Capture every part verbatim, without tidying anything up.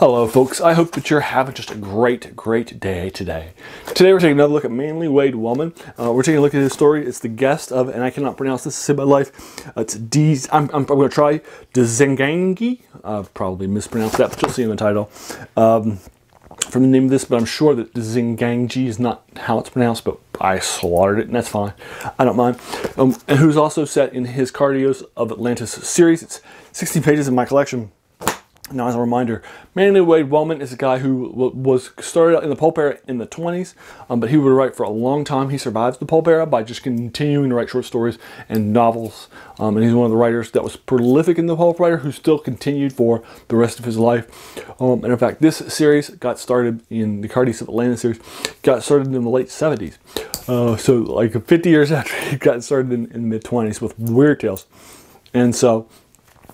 Hello folks, I hope that you're having just a great, great day today. Today we're taking another look at Manly Wade Wellman. Uh, we're taking a look at his story. It's the guest of, and I cannot pronounce this in my life, it's D's, I'm, I'm, I'm going to try Dzinganji. I've probably mispronounced that, but you'll see in the title. Um, from the name of this, but I'm sure that Dzinganji is not how it's pronounced, but I slaughtered it, and that's fine. I don't mind. Um, and who's also set in his Kardios of Atlantis series. It's sixty pages in my collection. Now, as a reminder, Manly Wade Wellman is a guy who was started out in the pulp era in the twenties, um, but he would write for a long time. He survived the pulp era by just continuing to write short stories and novels, um, and he's one of the writers that was prolific in the pulp writer who still continued for the rest of his life. Um, and in fact, this series got started in the Kardios of Atlantis series, got started in the late seventies. Uh, so like fifty years after he got started in, in the mid twenties with Weird Tales. And so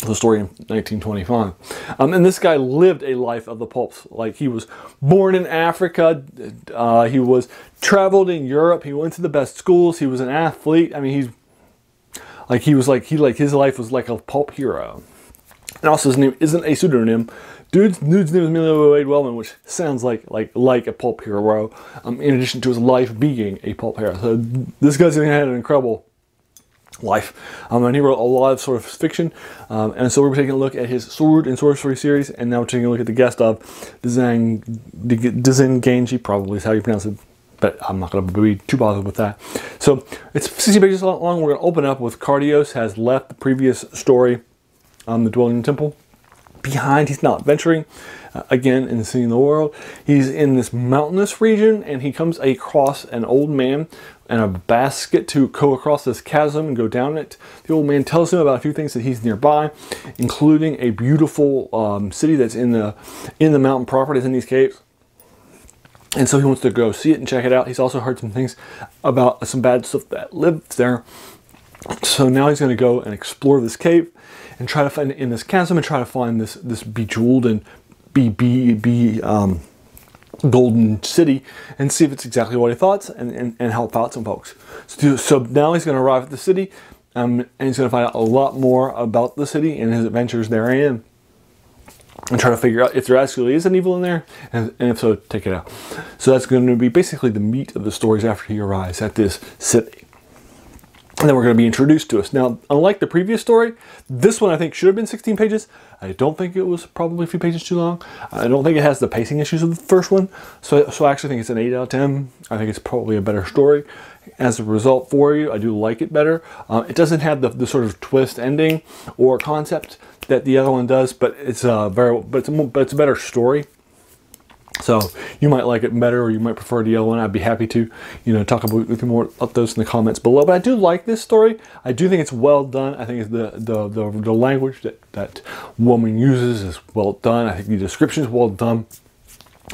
the story in nineteen twenty-five. Um, and this guy lived a life of the pulps. Like, he was born in Africa. Uh, he was traveled in Europe. He went to the best schools. He was an athlete. I mean, he's like, he was like, he like, his life was like a pulp hero. And also, his name isn't a pseudonym. Dude's, dude's name is Manly Wade Wellman, which sounds like like like a pulp hero, um, in addition to his life being a pulp hero. So this guy's gonna have an incredible life, um, and he wrote a lot of sort of fiction, um, and so we're taking a look at his Sword and Sorcery series, and now we're taking a look at the guest of Dzinganji, probably is how you pronounce it, but I'm not going to be too bothered with that. So it's sixty pages long. We're going to open up with Kardios has left the previous story, um, the dwelling in the temple, behind. He's not venturing uh, again and seeing the world. He's in this mountainous region, and he comes across an old man and a basket to go across this chasm and go down it. The old man tells him about a few things that he's nearby, including a beautiful um, city that's in the in the mountain properties in these caves. And so he wants to go see it and check it out. He's also heard some things about some bad stuff that lives there. So now he's going to go and explore this cave and try to find in this chasm and try to find this this bejeweled and be be be um. golden city and see if it's exactly what he thought, and, and, and help out some folks. So, so now he's going to arrive at the city, um, and he's going to find out a lot more about the city and his adventures therein, and try to figure out if there actually is an evil in there, and, and if so, take it out. So that's going to be basically the meat of the stories after he arrives at this city. And then we're going to be introduced to us. Now, unlike the previous story, this one I think should have been sixteen pages. I don't think it was probably a few pages too long. I don't think it has the pacing issues of the first one. So, so I actually think it's an eight out of ten. I think it's probably a better story as a result for you. I do like it better. Uh, it doesn't have the, the sort of twist ending or concept that the other one does, but it's a, very, but it's a, but it's a better story. So you might like it better, or you might prefer the other one. I'd be happy to, you know, talk about with you more about those in the comments below. But I do like this story. I do think it's well done. I think it's the the the, the language that that Wellman uses is well done. I think the description is well done,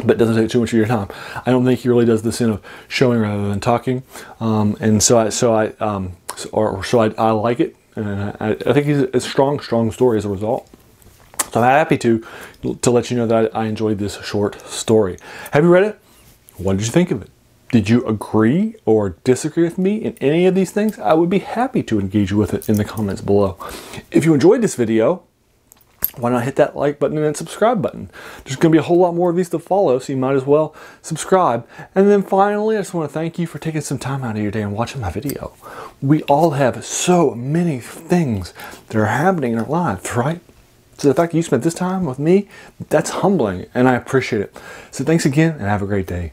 but it doesn't take too much of your time. I don't think he really does the sin of showing rather than talking. Um, and so I so I um so, or, or so I, I like it, and I, I think it's a strong strong story as a result. So I'm happy to to let you know that I enjoyed this short story. Have you read it? What did you think of it? Did you agree or disagree with me in any of these things? I would be happy to engage you with it in the comments below. If you enjoyed this video, why not hit that like button and that subscribe button? There's going to be a whole lot more of these to follow, so you might as well subscribe. And then finally, I just want to thank you for taking some time out of your day and watching my video. We all have so many things that are happening in our lives, right? So the fact that you spent this time with me, that's humbling, and I appreciate it. So thanks again, and have a great day.